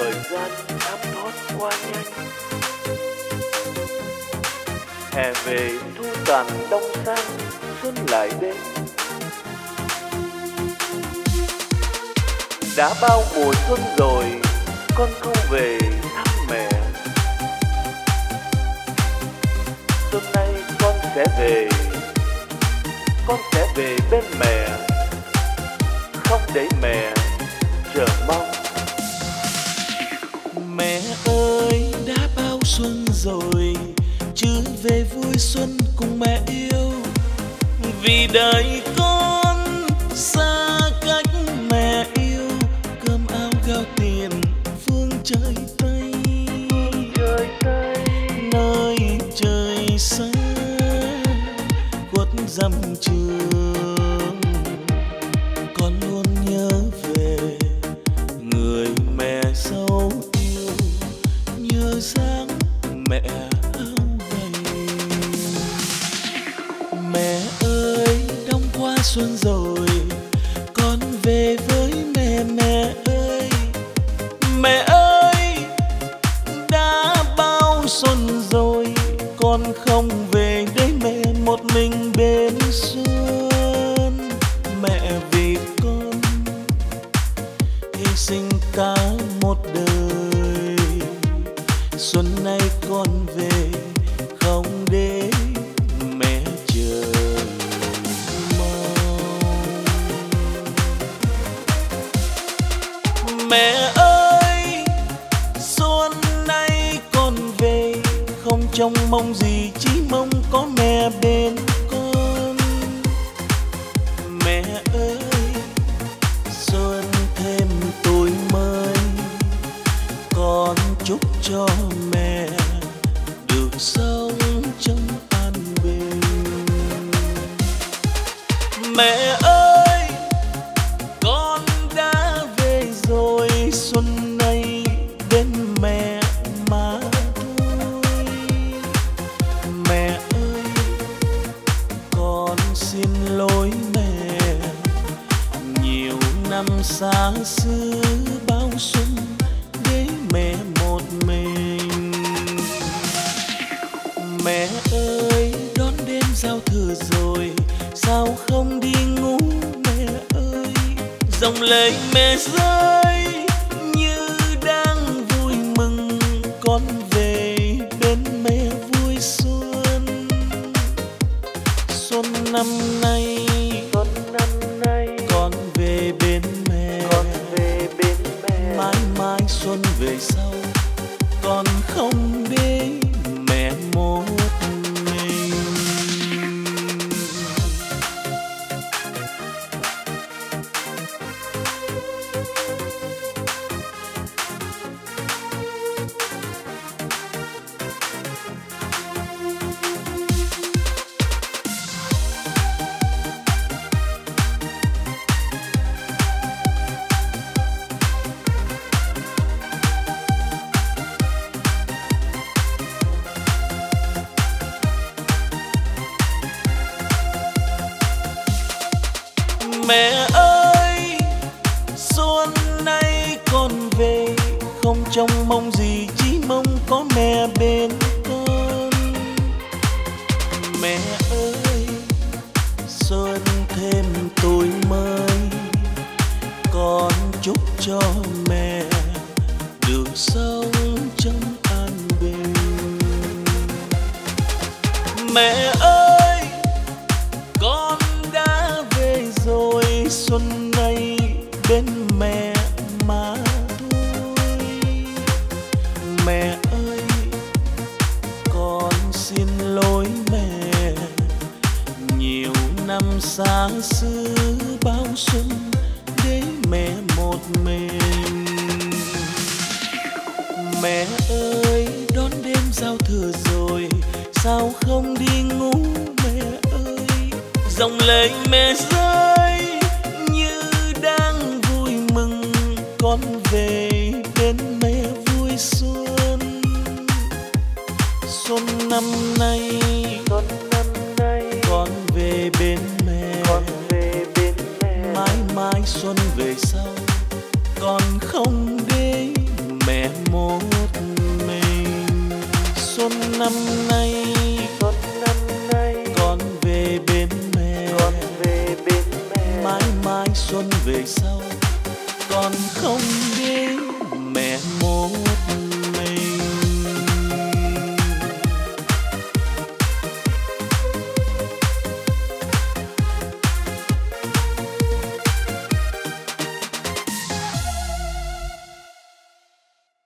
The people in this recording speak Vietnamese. thời gian thấm thoát qua nhanh. Hè về thu tàn đông sang, xuân lại đến. Đã bao mùa xuân rồi, con không về thăm mẹ. Xuân nay con sẽ về bên mẹ, không để mẹ chờ mong. Mẹ ơi, đã bao xuân rồi, chứ về vui xuân cùng mẹ yêu. Vì đời con xa cách mẹ yêu, cơm áo gạo tiền phương trời Tây, nơi trời xa khuất dặm trường. Con luôn nhớ về người mẹ sâu yêu, nhớ dáng mẹ áo gầy. Mẹ ơi, đông qua xuân rồi, con về với mẹ. Mẹ ơi, mẹ ơi, đã bao xuân rồi, con không về để mẹ một mình bên xuân. Mẹ vì con hy sinh cả một đời, xuân nay con về không để mẹ chờ mong. Mẹ ơi, xuân nay con về không trông mong gì, chỉ mong có mẹ bên con. Mẹ ơi, xuân thêm tuổi mới, con chúc cho mẹ được sống trong an bình. Mẹ ơi, con đã về rồi, xuân nay đến mẹ mà thôi. Mẹ ơi, con xin lỗi mẹ, nhiều năm xa xứ bao xuân để mẹ một mình. Mẹ ơi, đón đêm giao thừa rồi, sao không đi ngủ mẹ ơi. Dòng lệ mẹ rơi như đang vui mừng, con về bên mẹ vui xuân. Xuân năm nay con về bên mẹ, mãi mãi xuân về sau, con không để mẹ một mình. Mẹ ơi, xuân nay con về không trông mong gì, chỉ mong có mẹ bên con. Mẹ ơi, xuân thêm tuổi mới, con chúc cho mẹ được sống trong an bình. Mẹ ơi, con đã về rồi, xuân nay bên mẹ mà thôi. Mẹ ơi, con xin lỗi mẹ, nhiều năm xa xứ bao xuân để mẹ một mình. Mẹ ơi, đón đêm giao thừa rồi, sao không đi ngủ mẹ ơi. Dòng lệ mẹ rơi như đang vui mừng, con về bên mẹ vui xuân. Xuân năm nay con về bên mẹ, mãi mãi xuân về sau, con không để mẹ một mình. Xuân năm nay con về bên mẹ, mãi mãi xuân về sau con không đi mẹ một.